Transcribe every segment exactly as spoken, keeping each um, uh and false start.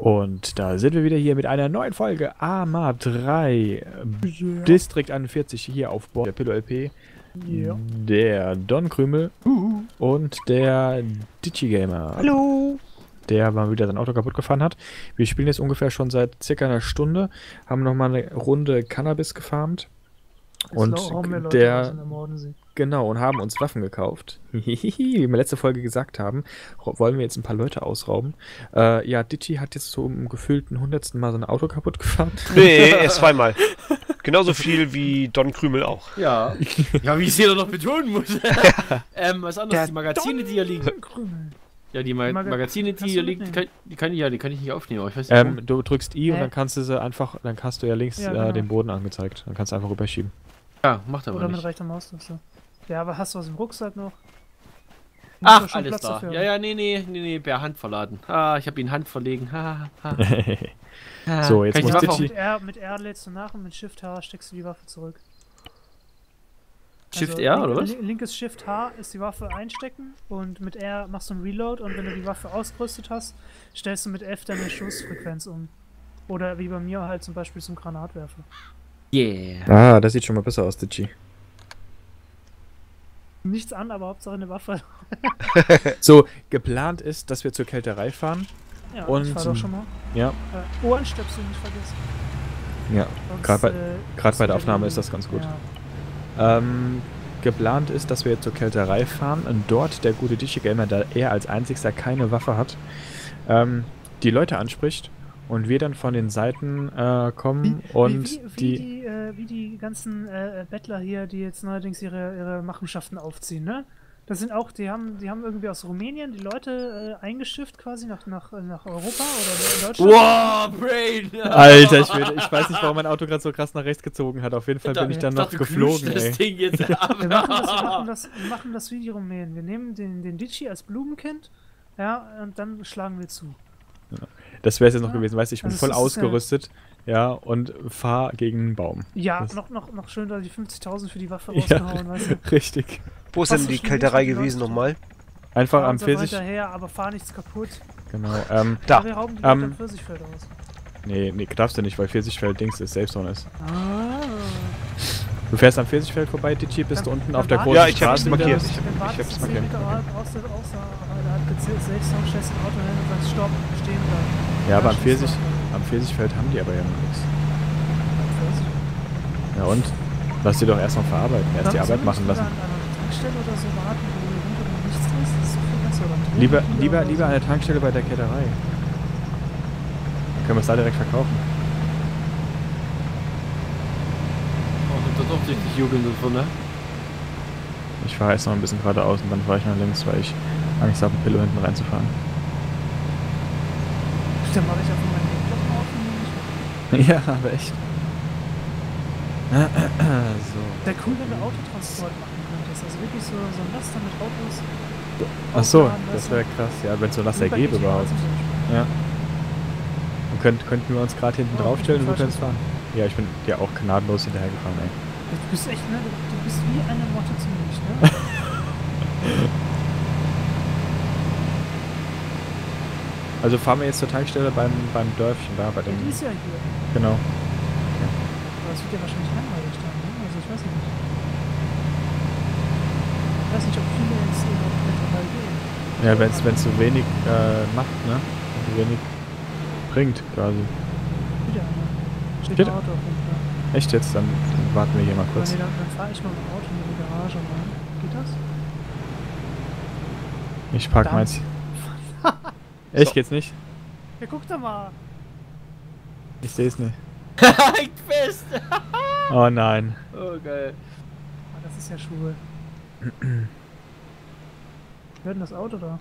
Und da sind wir wieder hier mit einer neuen Folge A M A drei, yeah. Distrikt einundvierzig hier auf Bord der Pillow L P, yeah. Der Don Krümel uh. und der Digi Gamer. Hallo! Der mal wieder sein Auto kaputt gefahren hat. Wir spielen jetzt ungefähr schon seit circa einer Stunde, haben nochmal eine Runde Cannabis gefarmt. Und Leute, der, genau, und haben uns Waffen gekauft. Wie wir letzte Folge gesagt haben, wollen wir jetzt ein paar Leute ausrauben. Äh, ja, Dithschi hat jetzt zum gefühlten hundertsten Mal sein Auto kaputt gefahren. Nee, erst zweimal. Genauso viel wie Don Krümel auch. Ja, ja, wie ich es hier noch betonen muss. Ja. ähm, was anderes, der die Magazine, Don die hier liegen. Krümel. Ja, die Ma Magazine, die hier liegen, die kann, die, kann, ja, die kann ich nicht aufnehmen, aber ich weiß nicht, ähm, du drückst I äh? und dann kannst du sie einfach, dann hast du ja links ja, genau. äh, den Boden angezeigt. Dann kannst du einfach rüberschieben. Ja, macht aber Oder nicht. Oder mit rechter Maustaste. Ja, aber hast du aus dem Rucksack noch? Musst Ach, alles Platz da. Dafür, ja, ja, nee, nee, nee, nee, per Hand verladen. Ah, ich habe ihn Hand verlegen. Ha, ha. So, jetzt muss ich mit R, mit R lädst du nach und mit Shift H steckst du die Waffe zurück. Shift R, also, oder was? Linkes Shift H ist die Waffe einstecken und mit R machst du einen Reload und wenn du die Waffe ausgerüstet hast, stellst du mit F deine Schussfrequenz um. Oder wie bei mir halt zum Beispiel zum Granatwerfer. Yeah. Ah, das sieht schon mal besser aus, Dithschi. Nichts an, aber Hauptsache eine Waffe. So, geplant ist, dass wir zur Kälterei fahren. Ja, und ich fahr doch schon mal. Ja. Äh, Ohrenstöpsel nicht vergessen. Ja, gerade bei, äh, bei der Aufnahme ist das ganz gut. Ja. Ähm, geplant ist, dass wir jetzt zur Kälterei fahren und dort der gute Dithschi-Gamer, da er als einzigster keine Waffe hat, ähm, die Leute anspricht und wir dann von den Seiten äh, kommen wie, und wie, wie, die... Wie die, äh, wie die ganzen äh, Bettler hier, die jetzt neuerdings ihre, ihre Machenschaften aufziehen, ne? Das sind auch, die haben, die haben irgendwie aus Rumänien die Leute äh, eingeschifft quasi nach, nach, nach Europa oder Deutschland. Wow, Brain! Alter, ich, will, ich weiß nicht, warum mein Auto gerade so krass nach rechts gezogen hat. Auf jeden Fall da, bin ich dann noch geflogen, ey. Ding jetzt ab. Wir machen das, wir machen das, wir machen das wie die Rumänen. Wir nehmen den, den Dithschi als Blumenkind, ja, und dann schlagen wir zu. Ja. Das wäre es jetzt noch ja. gewesen, weißt du, ich bin also voll ausgerüstet, ja. ja, und fahr gegen einen Baum. Ja, das noch, noch, noch schön, dass die fünfzigtausend für die Waffe rausgehauen, ja, weißt du. Richtig. Wo ist denn die Kälterei gewesen nochmal? Einfach am Pfirsich. Hinterher, aber fahr nichts kaputt. Genau, ähm, da. Wir rauben die Leute am Pfirsichfeld aus. Nee, nee, darfst du nicht, weil Pfirsichfeld Dings ist, Safe-Zone ist. Ah. Du fährst am Pfirsichfeld vorbei, Dithschi, bist du unten auf der großen Straße. Ja, ich hab's markiert. Ich hab's markiert. Ja, aber am Pfirsich, am Pfirsichfeld haben die aber ja noch nichts. Ja und? Lass die doch erst noch verarbeiten, erst die Arbeit machen lassen. Tankstelle oder so warten, wo nichts ist, das ist so viel besser. Oder lieber, lieber, lieber an der Tankstelle bei der Kälterei. Dann können wir es da direkt verkaufen. Oh, das ist richtig jubeln davon, ne? Ich fahre jetzt noch ein bisschen geradeaus und dann fahre ich nach links, weil ich Angst habe, einen Pillow hinten reinzufahren. Stimmt, habe ich auf meinen Weg noch auf. Ja, aber echt. So. Wäre cool, wenn wir Autotransport machen könntest. Also wirklich so, so ein Laster mit Autos. Ach so, das wäre krass. Ja, wenn es so ein Laster gäbe überhaupt. Ja. Und könnt, könnten wir uns gerade hinten oh, draufstellen und wir können es fahren. Ja, ich bin ja auch gnadenlos hinterhergefahren, ey. Du bist echt, ne? Du, du bist wie eine Motte zu Milch, ne? Also fahren wir jetzt zur Tankstelle beim, beim Dörfchen da, bei dem... Ja, die ist ja hier. Genau. Das wird ja wahrscheinlich langweilig dann, ne? Also ich weiß nicht. Ich weiß nicht, ob viele jetzt in der Kälterei gehen. Ja, wenn es so wenig äh, macht, ne? Wenn so wenig bringt, quasi. Wieder einer. Steht ein Auto auf jeden Fall. Echt jetzt? Dann, dann warten wir hier mal kurz. Nee, dann, dann fahre ich mal mit dem Auto in die Garage rein. Geht das? Ich park meins. Echt, so. Geht's nicht? Ja, guck doch mal. Ich seh's nicht. Ich fest! Oh nein. Oh geil. Oh, das ist ja schwul. Hört denn das Auto da?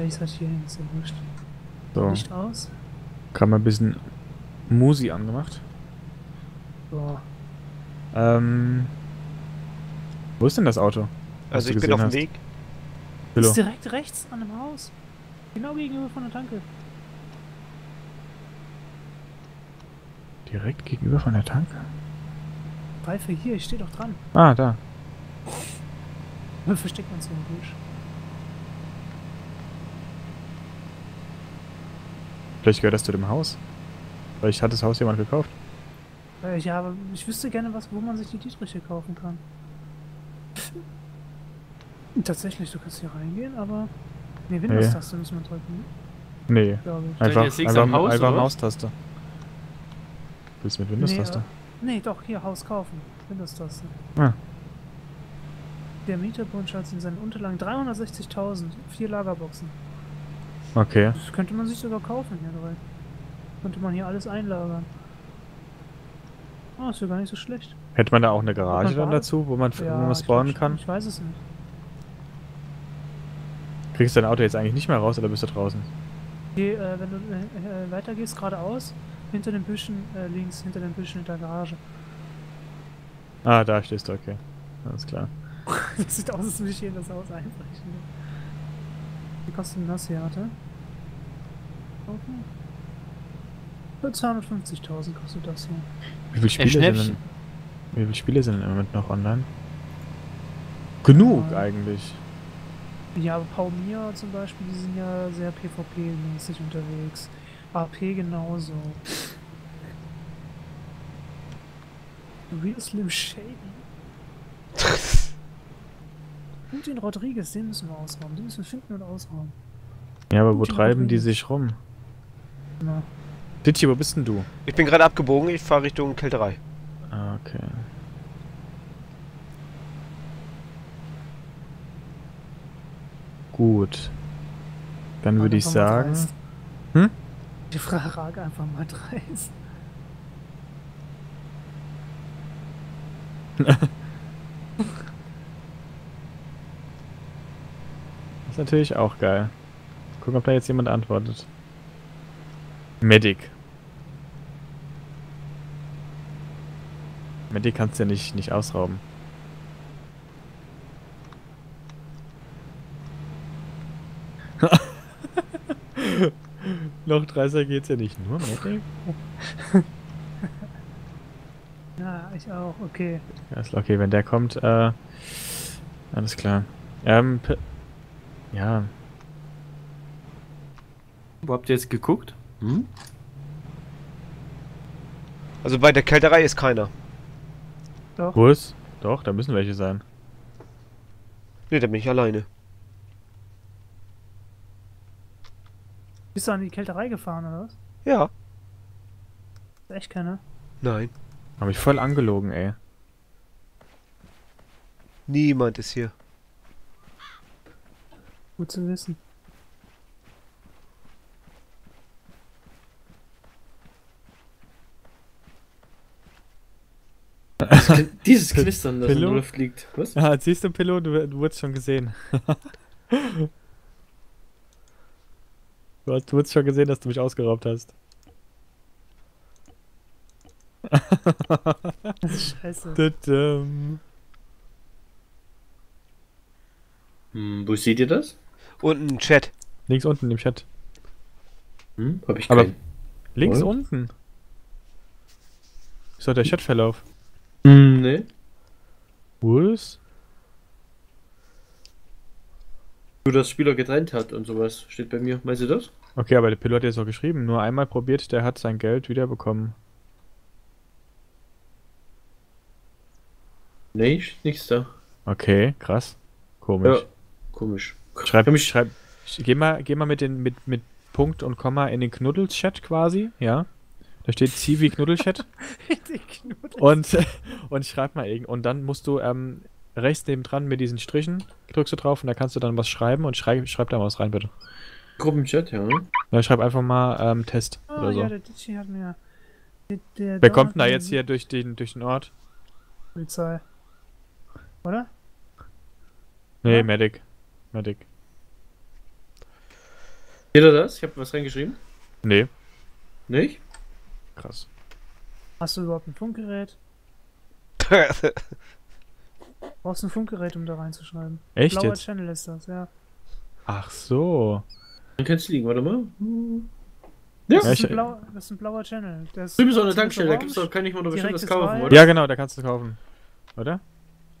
Ja, ich halt hier hin, ist ja wurscht. So. Licht aus. Kann man ein bisschen Musi angemacht. So. Ähm. Wo ist denn das Auto? Also ich bin auf dem Weg. Ist direkt rechts an dem Haus. Genau gegenüber von der Tanke. Direkt gegenüber von der Tanke? Reife hier, ich stehe doch dran. Ah, da. Versteckt man so im Busch. Vielleicht gehört das zu dem Haus. Vielleicht hat das Haus jemand gekauft. Äh, ja, aber ich wüsste gerne, was, wo man sich die Dietriche kaufen kann. Tatsächlich, du kannst hier reingehen, aber... Nee, Windows-Taste nee. Muss man drücken. Nee, einfach, einfach, einfach, einfach Maustaste. Willst du mit Windows-Taste? Nee, äh, nee, doch, hier, Haus kaufen. Windows-Taste. Ah. Der Mieterpunsch hat in seinen Unterlagen dreihundertsechzigtausend, vier Lagerboxen. Okay. Das könnte man sich sogar kaufen hier dabei. Könnte man hier alles einlagern. Oh, ist ja gar nicht so schlecht. Hätte man da auch eine Garage dann dazu, wo man ja, spawnen kann? Ich weiß es nicht. Kriegst du dein Auto jetzt eigentlich nicht mehr raus oder bist du draußen? Okay, äh, wenn du äh, weitergehst, geradeaus, hinter den Büschen, äh, links, hinter den Büschen, hinter der Garage. Ah, da stehst du, okay. Alles klar. Das sieht aus, als würde ich hier in das Haus einbrechen. Wie kostet denn das hier, warte? Okay. zweihundertfünfzigtausend kostet das hier. Wie viele Spiele, äh, sind, denn, wie viele Spiele sind denn im Moment noch online? Genug ja. eigentlich. Ja, aber Paul Mia zum Beispiel, die sind ja sehr PvP-mäßig unterwegs. A P genauso. Real Slim Shady. Und den Rodriguez, den müssen wir ausrauben. Den müssen wir finden und ausrauben. Ja, aber wo treiben die sich rum? Na. Dithschi, wo bist denn du? Ich bin gerade abgebogen, ich fahre Richtung Kälterei. Ah, okay. Gut. Dann würde ich sagen... Hm? Die Frage einfach mal dreist. Ist natürlich auch geil. Gucken, ob da jetzt jemand antwortet. Medic. Medic kannst du ja nicht, nicht ausrauben. Noch dreißiger geht's ja nicht nur, Matty. Ja, ich auch, okay. Alles klar, okay, wenn der kommt, äh, alles klar. Ähm, ja. Wo habt ihr jetzt geguckt? Hm? Also bei der Kälterei ist keiner. Doch. Wo ist? Doch, da müssen welche sein. Ne, da bin ich alleine. Bist du an die Kälterei gefahren, oder was? Ja. Ist echt keiner? Nein. Hab mich voll angelogen, ey. Niemand ist hier. Gut zu wissen. Dieses Knistern, das in der Luft liegt. Was? Ja, siehst du, Pillow, du, du wurdest schon gesehen. Du hast, du hast schon gesehen, dass du mich ausgeraubt hast. Das ist scheiße. Tudum. Hm, wo seht ihr das? Unten im Chat. Links unten im Chat. Hm, hab ich keinen. Aber links oh. unten? Ist doch der Chatverlauf. Hm, ne. Wo ist? Nur das Spieler getrennt hat und sowas. Steht bei mir. Meinst du das? Okay, aber der Pilot hat jetzt auch geschrieben. Nur einmal probiert, der hat sein Geld wiederbekommen. Nee, nichts da. Okay, krass. Komisch. Ja, komisch. Schreib, komisch. Schreib, geh mal, geh mal mit, den, mit, mit Punkt und Komma in den Knuddel-Chat quasi, ja. Da steht Zivi Knuddel-Chat. und, und schreib mal irgend. Und dann musst du ähm, rechts nebendran mit diesen Strichen drückst du drauf und da kannst du dann was schreiben und schreib, schreib da mal was rein, bitte. Gruppenchat, ja. Ja, schreib einfach mal ähm, Test oh, oder so. Ja, der Dithschi hat mir... Der, der Wer kommt denn da jetzt hier durch den, durch den Ort? Polizei. Oder? Nee, ja? Medic. Medic. Seht ihr das? Ich hab was reingeschrieben? Nee. Nicht? Krass. Hast du überhaupt ein Funkgerät? Du brauchst ein Funkgerät, um da reinzuschreiben. Echt? Blauer jetzt? Channel ist das, ja. Ach so. Dann kannst du liegen, warte mal. Ja, das, ist ein blauer, das ist ein blauer Channel. Drüben ist auch eine Tankstelle, da gibt's doch, kann ich mal bestimmt was kaufen, oder? Ja, genau, da kannst du kaufen. Oder?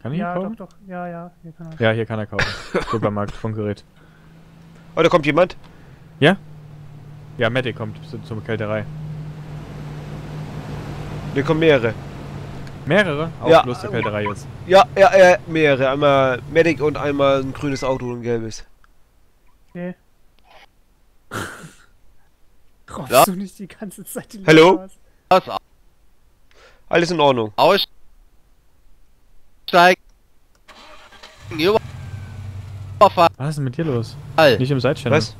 Kann ich ja, ihn kaufen? Doch, doch. Ja, ja, hier kann er. Ja, hier kann er kaufen. Supermarkt, Funkgerät. Oh, da kommt jemand. Ja? Ja, Matty kommt zur Kälterei. Da kommen mehrere. Mehrere? Auch ja. Bloß zur Kälterei jetzt. Ja, ja, ja, mehrere. Einmal Medic und einmal ein grünes Auto und ein gelbes. Okay. Raufst ja? du nicht die ganze Zeit die Hallo? Aus? Alles in Ordnung. Aussteigen. Was ist denn mit dir los? All. Nicht im Side-Channel. Was?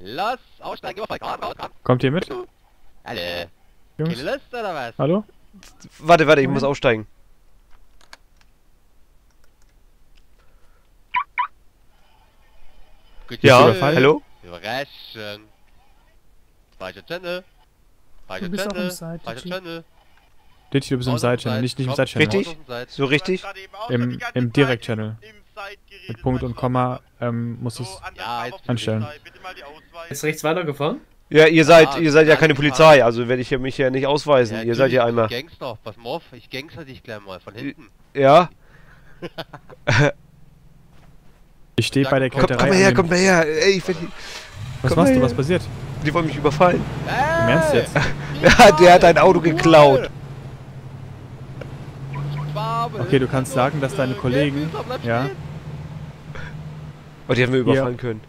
Lass aussteigen, überfall. Kommt ihr mit? Alle. Jungs. Lust, oder was? Hallo? Warte, warte, ich okay. muss aussteigen. Gut, ja, hallo? Überraschung. Falscher Channel. Falscher Channel. Falscher Channel. Dithschi, du bist im Side-Channel, nicht, nicht im Side-Channel. Richtig? So richtig? Im, im Direct-Channel. Mit Punkt und Komma ähm, musst du es ja, anstellen. Ist rechts weitergefahren? Ja, ihr seid, ja, ihr seid ja keine Polizei, also werde ich mich ja nicht ausweisen. Ja, ihr seid ja einmal. Gangster, pass mal auf, ich gangster dich gleich mal von hinten. Ja. Ich stehe bei der Kälterei. Komm, komm her, komm her. Ey, ich werd... Was machst du? Was passiert? Die wollen mich überfallen. Hey, im Ernst jetzt? Ja, der hat ein Auto geklaut. Okay, du kannst sagen, dass deine Kollegen, ja, oh, die haben wir überfallen können.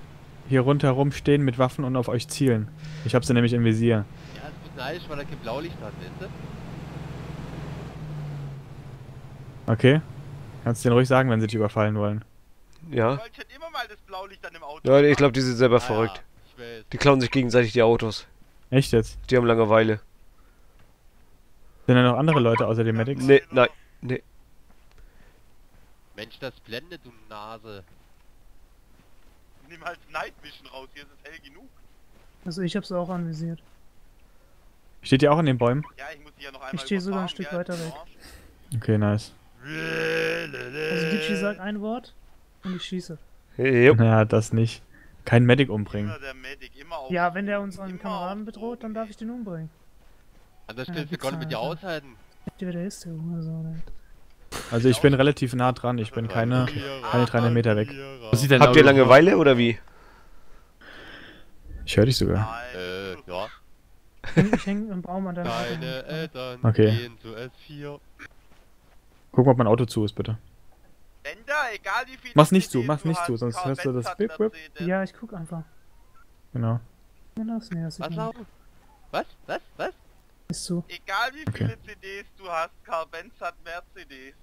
Hier rundherum stehen mit Waffen und auf euch zielen. Ich habe sie nämlich im Visier. Ja, das ist neidisch, weil er kein Blaulicht hat, weißt du? Okay, kannst du denen ruhig sagen, wenn sie dich überfallen wollen. Ja. Ja, ich glaube, die sind selber verrückt. Die klauen sich gegenseitig die Autos. Echt jetzt? Die haben Langeweile. Sind da noch andere Leute außer den Medics? Nee, nein. Nee. Mensch, das blendet, du Nase. Nimm halt Night Vision raus, hier ist es hell genug. Also ich hab's auch anvisiert. Steht ihr auch in den Bäumen? Ja, ich muss die ja noch einmal. Ich stehe sogar ein Stück weiter weg. Okay, nice. Also Dithschi sagt ein Wort und ich schieße. Hey, ja, das nicht. Kein Medic umbringen. Immer der Medic, immer auf ja, wenn der unseren Kameraden bedroht, dann darf ich den umbringen. Anders ja, stellst du gar nicht mit dir aushalten. Also ich bin relativ nah dran, ich bin keine, keine dreihundert Meter weg. Habt ihr Langeweile oder wie? Ich höre dich sogar. Äh, ja. Ich hänge im Baum an deinem Auto. Okay. Guck mal, ob mein Auto zu ist, bitte. Mach's nicht zu, mach's nicht zu, sonst hörst du das Bip Bip. Ja, ich guck einfach. Genau. Was? Was? Was? Was? Ist so. Egal wie viele okay. C Ds du hast, Karl Benz hat mehr C Ds.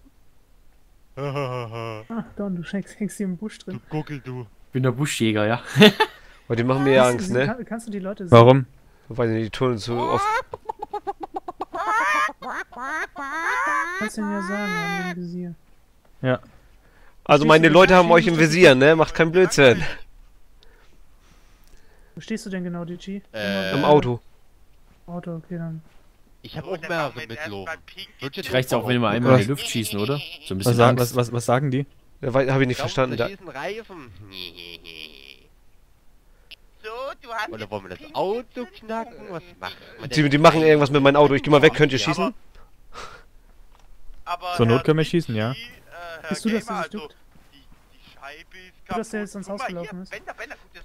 Ach Don, du hängst hier im Busch drin. Du Guckel, du. Ich bin der Buschjäger, ja. Und die machen mir ja Angst, ne? Kann, kannst du die Leute sehen? Warum? Weil die Tunnel so oft... Kannst du mir ja sagen, wir haben im Visier. Ja. Also meine Leute haben euch im Visier, ne? Macht keinen Blödsinn. Wo stehst du denn genau, Dithschi? Äh, Im Auto. Auto, okay, dann. Ich hab auch mehrere mitloben. Ich reicht's auch, wenn wir einmal in die Luft schießen, oder? So ein bisschen was, sagen, was, was, was sagen die? Ja, hab ich nicht ich glaub, verstanden. Da Reifen. So, du hast oder wollen wir das Auto knacken? Was macht man denn? Die, die machen irgendwas mit meinem Auto. Ich geh mal weg. Könnt ihr schießen? Aber zur Not können wir schießen, ja. Bist du das, also, die, die Scheibe ist kaputt. Dass der jetzt ans Haus gelaufen ist? Ich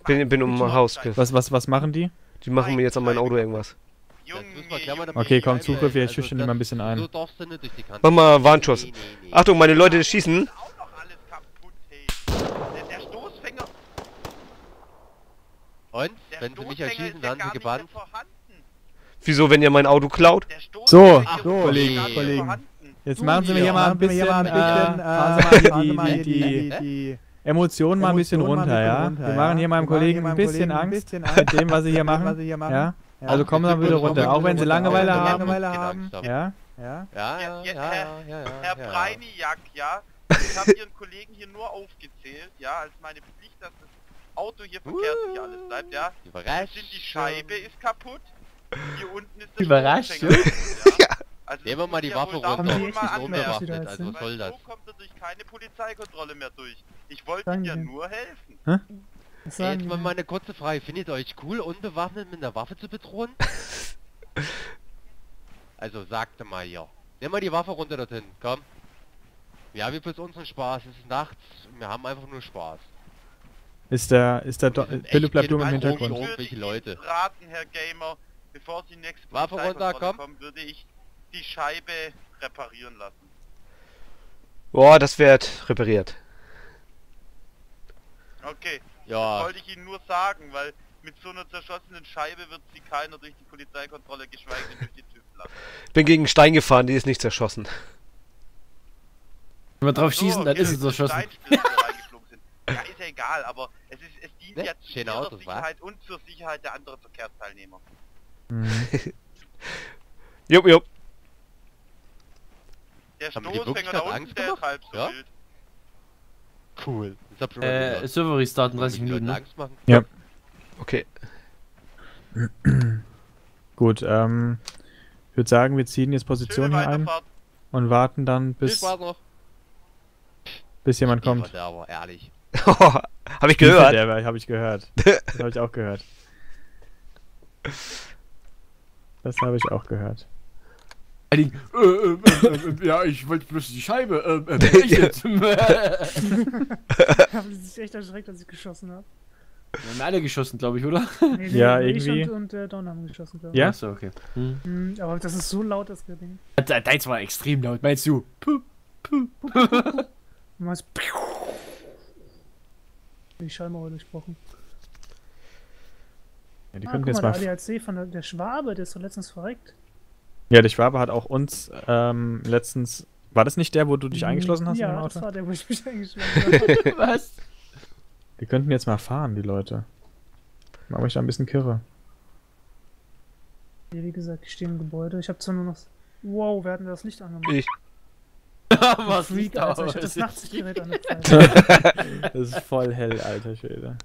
bin, bin um mein Haus. Was, was, was machen die? Die machen mir jetzt an mein Auto irgendwas. Okay, komm, Zugriff, wir schüchtern ihn mal ein bisschen ein. Mach mal Warnschuss. Achtung, meine Leute schießen. Und? Wenn sie mich erschießen, dann sind sie gebannt. Wieso, wenn ihr mein Auto klaut? So, so, Kollegen, Kollegen. Jetzt machen Sie mir hier mal ein bisschen, äh, die, die, die... Emotionen mal ein bisschen runter, ja? Wir machen hier meinem Kollegen ein bisschen Angst mit dem, was sie hier machen, ja? Ja, also kommen wir wieder runter, auch wenn sie Langeweile haben. haben. Ja, ja, ja, ja, ja, ja, ja. Herr Breiniak, ja, ich habe Ihren Kollegen hier nur aufgezählt, ja, als meine Pflicht, dass das Auto hier verkehrssicher uh, alles bleibt, ja. Überraschung. Die Scheibe ist kaputt, hier unten ist das... Überraschung. Ja. Also nehmen wir mal die Waffe runter, das ist unbewaffnet, also was soll das? So kommt er durch keine Polizeikontrolle mehr durch. Ich wollte Ihnen ja nur helfen. Hä? Ey, jetzt mal meine kurze Frage, findet ihr euch cool, unbewaffnet mit einer Waffe zu bedrohen? Also sagte mal ja. Nimm mal die Waffe runter dorthin, komm. Ja, wir haben bloß unseren Spaß, es ist nachts, wir haben einfach nur Spaß. Ist der, ist der, Pillow bleibt dumm im Hintergrund. Ich würde Ihnen raten, Herr Gamer, bevor Sie nächste Polizei kommen, würde ich die Scheibe reparieren lassen. Boah, das wird repariert. Okay, ja. Das wollte ich Ihnen nur sagen, weil mit so einer zerschossenen Scheibe wird sie keiner durch die Polizeikontrolle, geschweige denn durch die TÜV lassen. Ich bin gegen einen Stein gefahren, die ist nicht zerschossen. Wenn wir drauf so, schießen, dann okay, ist sie zerschossen. Ja, ist ja egal, aber es, ist, es dient ja, ja zu ihrer Autos, Sicherheit wa? und zur Sicherheit der anderen Verkehrsteilnehmer. Jupp, jupp. Der Stoßfänger da unten, der ist halb so ja? wild. Cool. Äh, Server restarten, dreißig Minuten, ne? Ja. Okay. Gut, ähm... ich würde sagen, wir ziehen jetzt Position hier ein und warten dann, bis... bis jemand kommt. Aber ehrlich. Oh, hab ich gehört. Der, hab ich gehört. Das hab ich auch gehört. Das habe ich auch gehört. Äh, äh, äh, äh, ja, ich wollte bloß die Scheibe. Äh, äh, ich jetzt. Haben sie sich echt erschreckt, als ich geschossen habe? Wir haben alle geschossen, glaube ich, oder? Nee, ja, irgendwie. Ich und, und äh, Don haben geschossen, glaube ich. Ja? Achso, okay. Hm. Hm, aber das ist so laut, das Ding. Deins war extrem laut, meinst du? Puh, puh, puh, puh. Du meinst, die Schallmauer durchbrochen. Ja, die ah, könnten jetzt mal, der A D A C von der, der Schwabe, der ist doch letztens verreckt. Ja, der Schwabe hat auch uns ähm, letztens... War das nicht der, wo du dich eingeschlossen hast? Ja, in dem Auto? Das war der, wo ich mich eingeschlossen habe. Was? Die könnten jetzt mal fahren, die Leute. Mach mich da ein bisschen kirre. Ja, wie gesagt, ich stehe im Gebäude. Ich habe zwar nur noch... Wow, wer hat denn das Licht angemacht? Ich. Was Freak, Alter, ich hab das Nachtsichtgerät an der Zeit. Das ist voll hell, alter Schwede.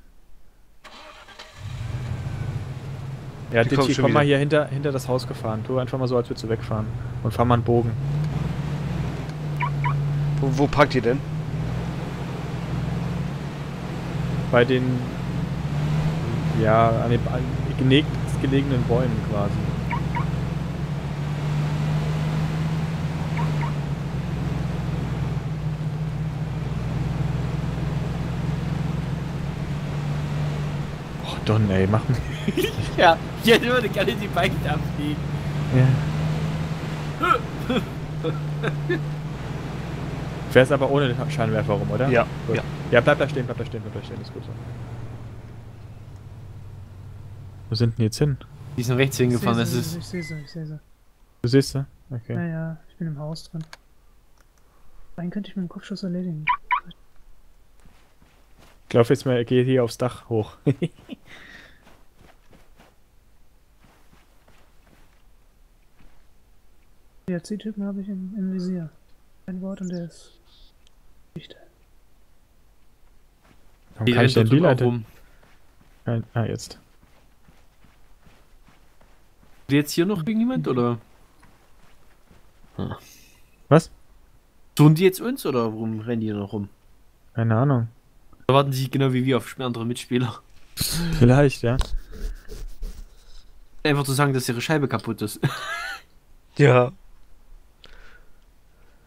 Ja, Dithschi, komm mal hier hinter, hinter das Haus gefahren. Tu einfach mal so, als würdest du wegfahren. Und fahr mal einen Bogen. Wo, wo packt ihr denn? Bei den... ja, an den, an den gelegenen Bäumen quasi. Don, ey, mach mal. Ja, hier würde gerne die Bike abfliegen. Ja. Fährst aber ohne den Scheinwerfer rum, oder? Ja. Gut. Ja. Ja, bleib da stehen, bleib da stehen, bleib da stehen, ist gut so. Wo sind denn jetzt hin? Die ist nach rechts hingefahren, das ist... Ich sehe sie, ich sehe sie. Du siehst sie? Okay. Naja, ich bin im Haus drin. Einen könnte ich mit dem Kopfschuss erledigen. Ich glaube jetzt mal, er geht hier aufs Dach hoch. Die A C-Typen habe ich im, im Visier. Ein Wort und der ist nicht. Warum kann ich denn die Leute? Ah, jetzt. Ist jetzt hier noch irgendjemand, oder? Hm. Was? Tun die jetzt uns, oder warum rennen die noch rum? Keine Ahnung. Da warten sie genau wie wir auf andere Mitspieler. Vielleicht, ja. Einfach zu sagen, dass ihre Scheibe kaputt ist. Ja.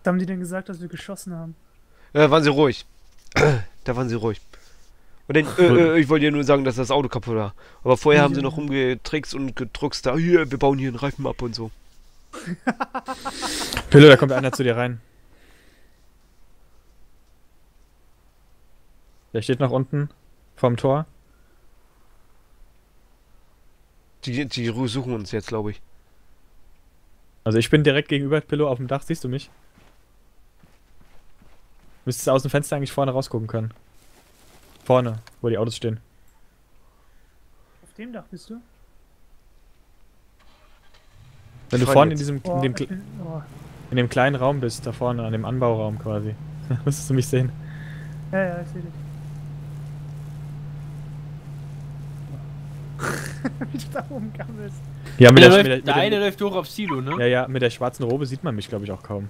Was haben die denn gesagt, dass wir geschossen haben? Da waren sie ruhig. Da waren sie ruhig. Und dann, äh, äh, ich wollte ja nur sagen, dass das Auto kaputt war. Aber vorher haben sie noch rumgetrickst und gedruckst da, hier, wir bauen hier einen Reifen ab und so. Pillow, da kommt einer zu dir rein. Der steht noch unten vorm Tor. Die, die suchen uns jetzt, glaube ich. Also ich bin direkt gegenüber Pillow auf dem Dach, siehst du mich? Müsstest du aus dem Fenster eigentlich vorne rausgucken können. Vorne, wo die Autos stehen. Auf dem Dach bist du? Wenn du vorne in diesem oh, in, dem bin, oh. in dem kleinen Raum bist, da vorne, an dem Anbauraum quasi. Da müsstest du mich sehen. Ja, ja, ich sehe dich. Wie du da oben gammelst. Ja, mit der, der, läuft, mit der, mit der eine der, läuft hoch auf Silo, ne? Ja, ja, mit der schwarzen Robe sieht man mich, glaube ich, auch kaum.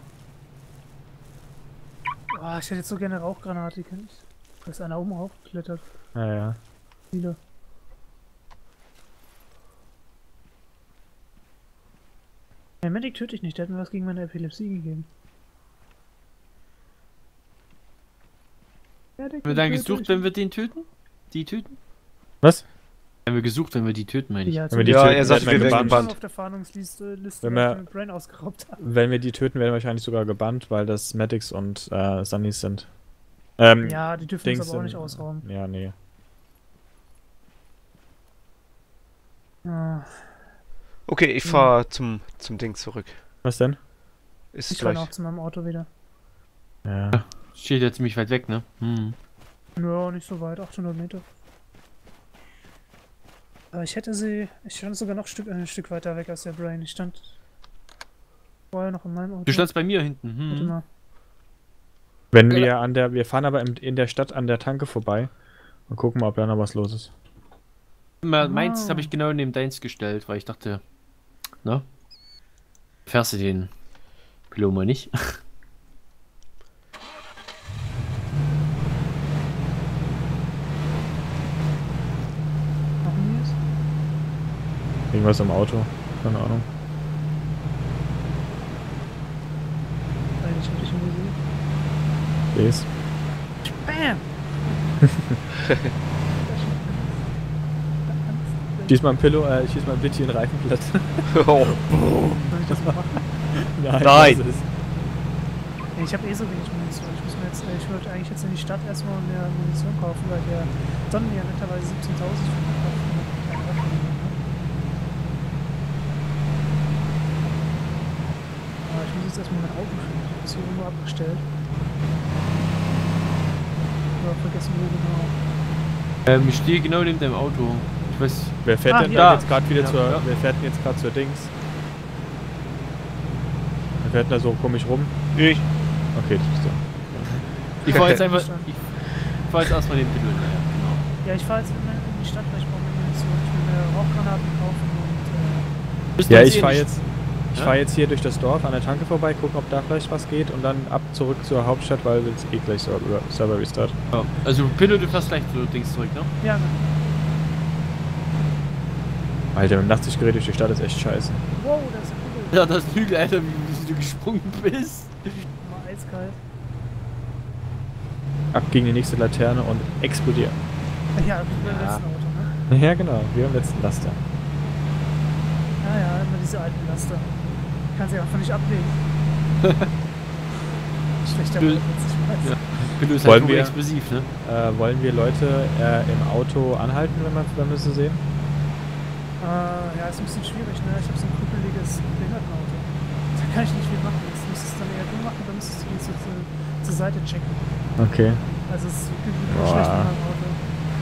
Oh, ich hätte jetzt so gerne Rauchgranate, kennt ich. Da ist einer oben raufgeklettert. Ja, ja. Silo. Der Medic töte ich nicht, der hat mir was gegen meine Epilepsie gegeben. Wenn wir dann gesucht, wenn wir den töten? die töten? Was? Wenn wir gesucht, wenn wir die töten, meine ich. Ja, wenn wir die ja töten, er sagt, wir werden gebannt. Auf der Fahndungsliste Liste, wenn, wir, Brain ausgeraubt haben. Wenn wir die töten, werden wir wahrscheinlich sogar gebannt, weil das Medics und äh, Sunnys sind. Ähm, ja, die dürfen Dings uns aber auch nicht ausrauben. Ja, nee. Okay, ich ja. fahre zum, zum Ding zurück. Was denn? Ist ich fahre auch zu meinem Auto wieder. Ja. Steht ja ziemlich weit weg, ne? Hm. Ja, nicht so weit, achthundert Meter. Aber ich hätte sie... Ich stand sogar noch ein Stück, ein Stück weiter weg als der Brain. Ich stand... vorher noch in meinem Auto. Du standst bei mir hinten. Hm. Warte mal. Wenn wir an der, wir fahren aber in der Stadt an der Tanke vorbei und gucken mal, ob da noch was los ist. Meins ah. habe ich genau neben deins gestellt, weil ich dachte, ne? Fährst du den Pillow mal nicht? Irgendwas im Auto, keine Ahnung. Eigentlich hab ich schon gesehen. Yes. Bam! Schieß mal ein Pillow, äh, schieß mal ein Blitz hier in den Reifenblatt. Oh. Soll ich das mal machen? Nein! Nein. Ich hab eh so wenig Munition. Ich muss mir jetzt, ich würde eigentlich jetzt in die Stadt erstmal mehr Munition kaufen, weil der Don ja mittlerweile siebzehntausend Aber ich muss jetzt erstmal mein Augen finden. Ich hab das hier irgendwo abgestellt. Ich hab vergessen, wo genau. Ähm, ich stehe genau neben deinem Auto. Ich weiß. Wer fährt ah, denn da jetzt gerade wieder ja, zur. Ja. Wer fährt denn jetzt gerade zur Dings? Wer fährt denn da so komisch rum? Ich. Okay, das bist du. Ich fahr jetzt einfach. Ich fahr jetzt erstmal den Pillow. Ja, genau. Ja, ich fahr jetzt in die Stadt, weil ich brauche meine Munition. Ich will mir Rauchgranaten kaufen und. Äh, ja, ich fahr jetzt. Ich fahre jetzt hier durch das Dorf an der Tanke vorbei, gucken, ob da vielleicht was geht und dann ab zurück zur Hauptstadt, weil wir jetzt eh gleich so über Server Restart. Ja. Also Pillow, du fährst gleich so Dings zurück, ne? Ja. Alter, mit dem Nachtsichtgerät durch die Stadt ist echt scheiße. Wow, das ist cool. Ja, das Hügel, Alter, wie, wie du gesprungen bist. Mal eiskalt. Ab gegen die nächste Laterne und explodieren. Ja, wie beim letzten Auto, ne? Ja, genau, wie beim letzten Laster. Ja, ja, immer diese alten Laster. Ich kann sie einfach nicht ablegen. Schlechter Wollen wir jetzt halt explosiv, ne? Äh, wollen wir Leute äh, im Auto anhalten, wenn man wenn wir sie sehen? Äh, ja, ist ein bisschen schwierig, ne? Ich habe so ein kuppeliges Behindertenauto. Da kann ich nicht viel machen. Das müsstest du dann eher du machen, dann müsstest du ihn so zu, zur Seite checken. Okay. Also es ist wirklich schlecht mit meinem Auto.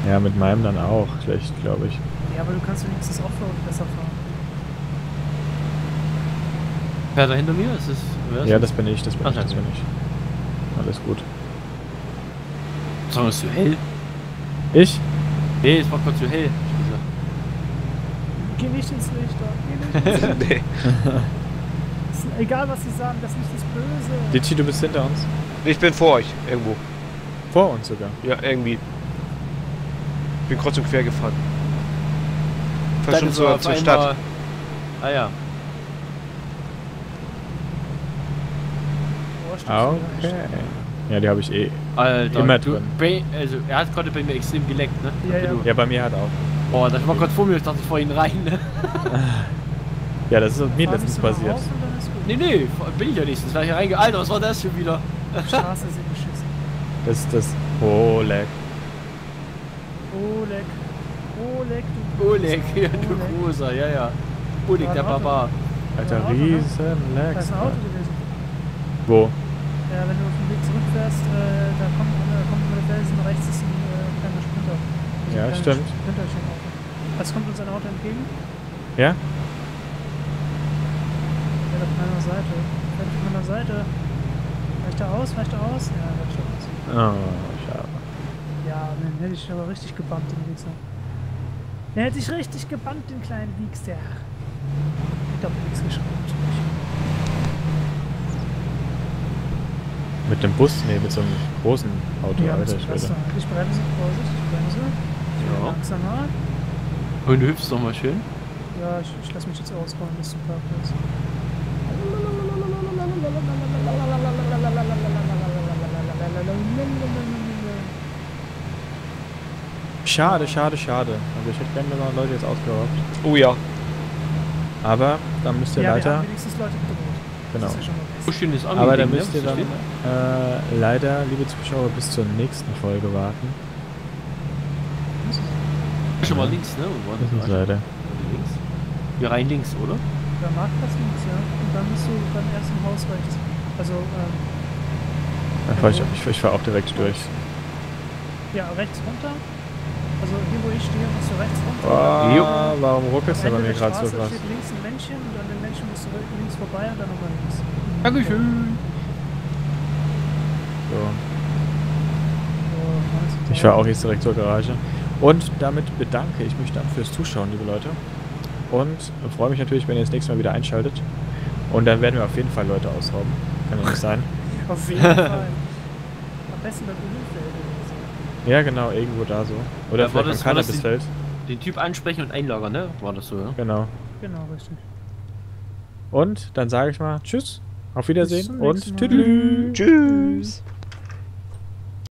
Ja, mit meinem dann auch schlecht, glaube ich. Ja, aber du kannst wenigstens Offroad besser fahren. Wer da hinter mir ist, ist wer ist ja, das bin ich, das bin Ach, ich, das bin ich. Alles gut. Sag mal, ist zu hell? Ich? Nee, es war kurz zu hell, ich gesagt. Geh nicht ins Licht, geh nicht ins Licht. Nee. Egal, was sie sagen, das Licht ist böse. Dithschi, du bist hinter uns. Ich bin vor euch, irgendwo. Vor uns sogar? Ja, irgendwie. Ich bin kreuz und quer gefahren. Verschwunden zur, zur Stadt. Ah ja. Okay. Ja, die habe ich eh. Alter, immer drin. Bei, also, er hat gerade bei mir extrem geleckt, ne? Ja, ja. ja bei mir hat auch. Boah, das war gerade vor mir, ich dachte vor ihn rein, ne? Ja, das ist mit mir letztens passiert. Raus, nee, nee, bin ich ja nicht. Das war hier reinge... Alter, was war das schon wieder? Die Straße ist eben beschissen. Das ist das... Oleg. Oleg. Oleg, du... Oleg, ja, du Großer, ja, ja. Oleg, der Barbar. Alter, riesen Leck. Da ist ein Auto gewesen. Wo? Ja, wenn du auf dem Weg zurückfährst, äh, da kommt äh, kommt mit Felsen, rechts ist ein äh, kleiner Sprinter. Ja, ein stimmt. Was kommt uns ein Auto entgegen? Ja? Ja, auf meiner Seite. Fährt auf meiner Seite. Reicht er aus? Reicht er aus? Ja, reicht schon aus. Oh, schade. Ja, dann hätte ich aber richtig gebannt, den Wichser. Dann hätte ich richtig gebannt, den kleinen Wichser. Ich hab nichts geschraubt. Mit dem Bus? Ne, mit so einem großen Auto. Ja, Alter, ich, ich bremse, vorsichtig, ich bremse. Ich ja. langsamer. Und du hüpfst doch mal schön. Ja, ich, ich lasse mich jetzt ausbauen bis zum Parkplatz. Schade, schade, schade. Also ich hätte gerne noch Leute jetzt ausgeraubt. Oh ja. Aber dann müsst ihr ja, leider... Leute genau. Das ist ja aber da müsst ihr dann äh, leider, liebe Zuschauer, bis zur nächsten Folge warten. Schon mal links, ne? Das ist leider. Links. Ja, rein links, oder? Da macht das links, ja. Und dann bist du beim ersten Haus rechts. Also, ähm... Ach, also ich, ich, ich fahr auch direkt durch. Ja, rechts runter. Also hier, wo ich stehe, musst du rechts runter. Oh, warum ruckelst du bei mir gerade so krass? Steht links ein Männchen und an dem Männchen musst du links vorbei und dann nochmal links. Dankeschön! So. so ich fahr auch jetzt direkt zur Garage. Und damit bedanke ich mich dann fürs Zuschauen, liebe Leute. Und freue mich natürlich, wenn ihr das nächste Mal wieder einschaltet. Und dann werden wir auf jeden Fall Leute ausrauben. Kann ja nicht sein. Auf jeden Fall. Am besten beim Unfeld oder so. Ja, genau, irgendwo da so. Oder ja, vielleicht beim Cannabisfeld. Den Typ ansprechen und einlagern, ne? War das so, ja? Genau. Genau, richtig. Und dann sage ich mal Tschüss, auf Wiedersehen und Tüdelü. Tschüss.